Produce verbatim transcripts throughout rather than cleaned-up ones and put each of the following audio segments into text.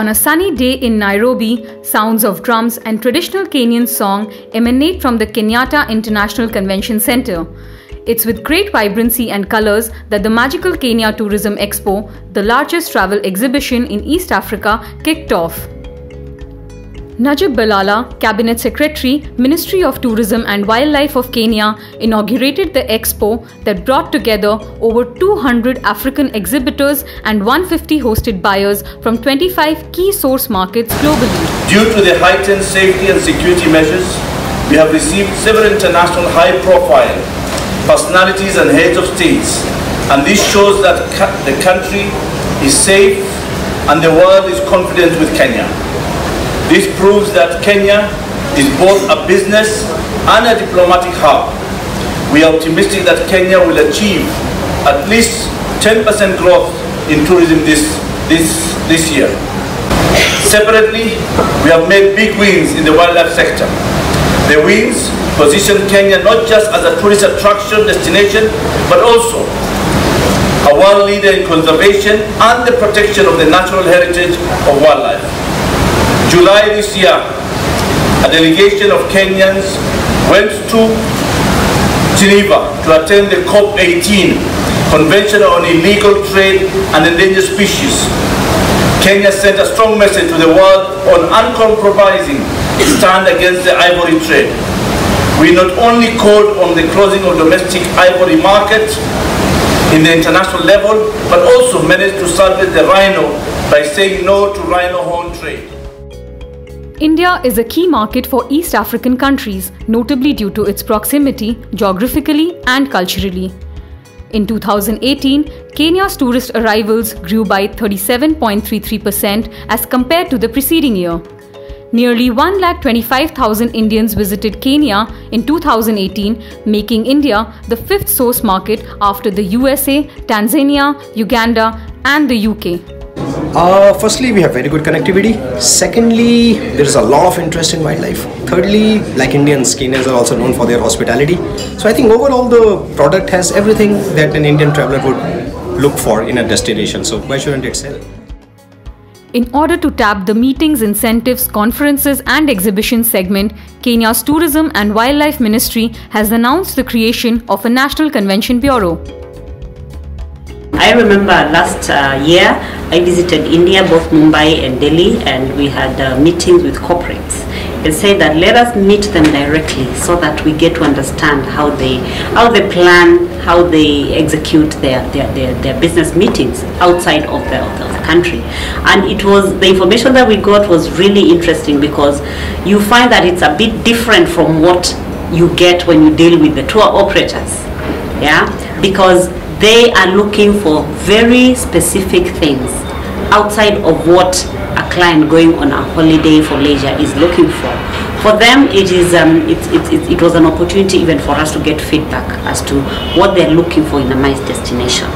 On a sunny day in Nairobi, sounds of drums and traditional Kenyan song emanate from the Kenyatta International Convention Centre. It's with great vibrancy and colours that the Magical Kenya Tourism Expo, the largest travel exhibition in East Africa, kicked off. Najib Balala, Cabinet Secretary, Ministry of Tourism and Wildlife of Kenya, inaugurated the expo that brought together over two hundred African exhibitors and one hundred fifty hosted buyers from twenty-five key source markets globally. Due to the heightened safety and security measures, we have received several international high-profile personalities and heads of states, and this shows that the country is safe and the world is confident with Kenya. This proves that Kenya is both a business and a diplomatic hub. We are optimistic that Kenya will achieve at least ten percent growth in tourism this, this, this year. Separately, we have made big wins in the wildlife sector. The wins position Kenya not just as a tourist attraction destination, but also a world leader in conservation and the protection of the natural heritage of wildlife. July this year, a delegation of Kenyans went to Geneva to attend the COP eighteen Convention on Illegal Trade and Endangered Species. Kenya sent a strong message to the world on uncompromising stand against the ivory trade. We not only called on the closing of domestic ivory market in the international level, but also managed to salvage the rhino by saying no to rhino horn trade. India is a key market for East African countries, notably due to its proximity, geographically and culturally. In two thousand eighteen, Kenya's tourist arrivals grew by thirty-seven point three three percent as compared to the preceding year. Nearly one lakh twenty-five thousand Indians visited Kenya in two thousand eighteen, making India the fifth source market after the U S A, Tanzania, Uganda and the U K. Uh, firstly, we have very good connectivity. Secondly, there is a lot of interest in wildlife. Thirdly, like Indians, Kenyans are also known for their hospitality. So I think overall the product has everything that an Indian traveler would look for in a destination. So why shouldn't it sell? In order to tap the meetings, incentives, conferences and exhibition segment, Kenya's Tourism and Wildlife Ministry has announced the creation of a National Convention Bureau. I remember last uh, year I visited India, both Mumbai and Delhi, and we had uh, meetings with corporates and said that let us meet them directly so that we get to understand how they how they plan, how they execute their their, their, their business meetings outside of the, of the country. And it was the information that we got was really interesting, because you find that it's a bit different from what you get when you deal with the tour operators. Yeah, because they are looking for very specific things outside of what a client going on a holiday for leisure is looking for. For them, it is um, it, it, it, it was an opportunity even for us to get feedback as to what they're looking for in a MICE destination.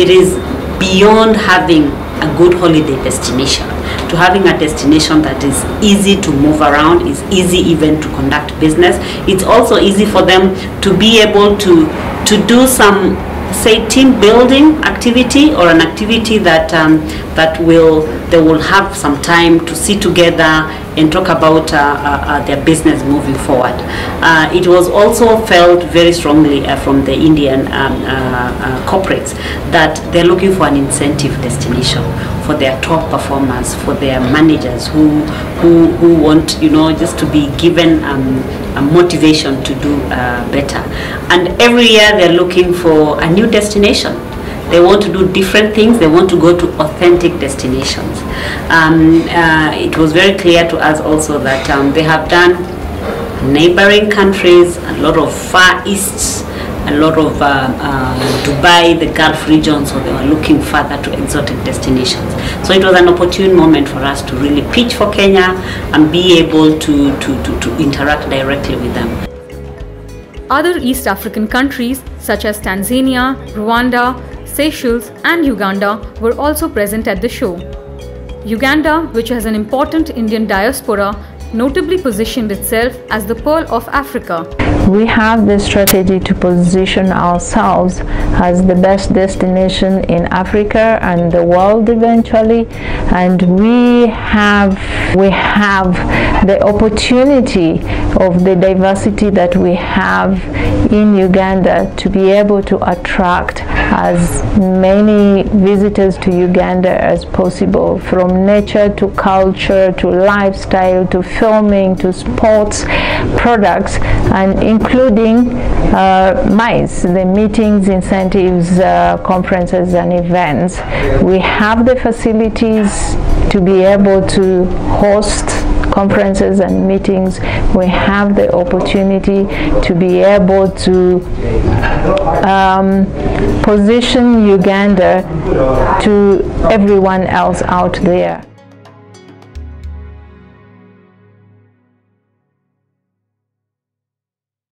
It is beyond having a good holiday destination to having a destination that is easy to move around, is easy even to conduct business. It's also easy for them to be able to, to do some, say, team building activity, or an activity that um, that will they will have some time to sit together and talk about uh, uh, uh, their business moving forward. Uh, it was also felt very strongly uh, from the Indian um, uh, uh, corporates that they're looking for an incentive destination for their top performers, for their managers who who, who want, you know, just to be given um, a motivation to do uh, better. And every year they're looking for a new destination. They want to do different things. They want to go to authentic destinations. Um, uh, it was very clear to us also that um, they have done neighboring countries, a lot of Far East, a lot of uh, uh, Dubai, the Gulf region, so they were looking further to exotic destinations. So it was an opportune moment for us to really pitch for Kenya and be able to, to, to, to interact directly with them. Other East African countries such as Tanzania, Rwanda, Seychelles and Uganda were also present at the show. Uganda, which has an important Indian diaspora, notably positioned itself as the Pearl of Africa. we have this strategy to position ourselves as the best destination in Africa and the world eventually, and we have we have the opportunity of the diversity that we have in Uganda to be able to attract as many visitors to Uganda as possible, from nature to culture to lifestyle to filming to sports products, and including uh, MICE, the meetings, incentives, uh, conferences and events. We have the facilities to be able to host conferences and meetings. We have the opportunity to be able to um, position Uganda to everyone else out there.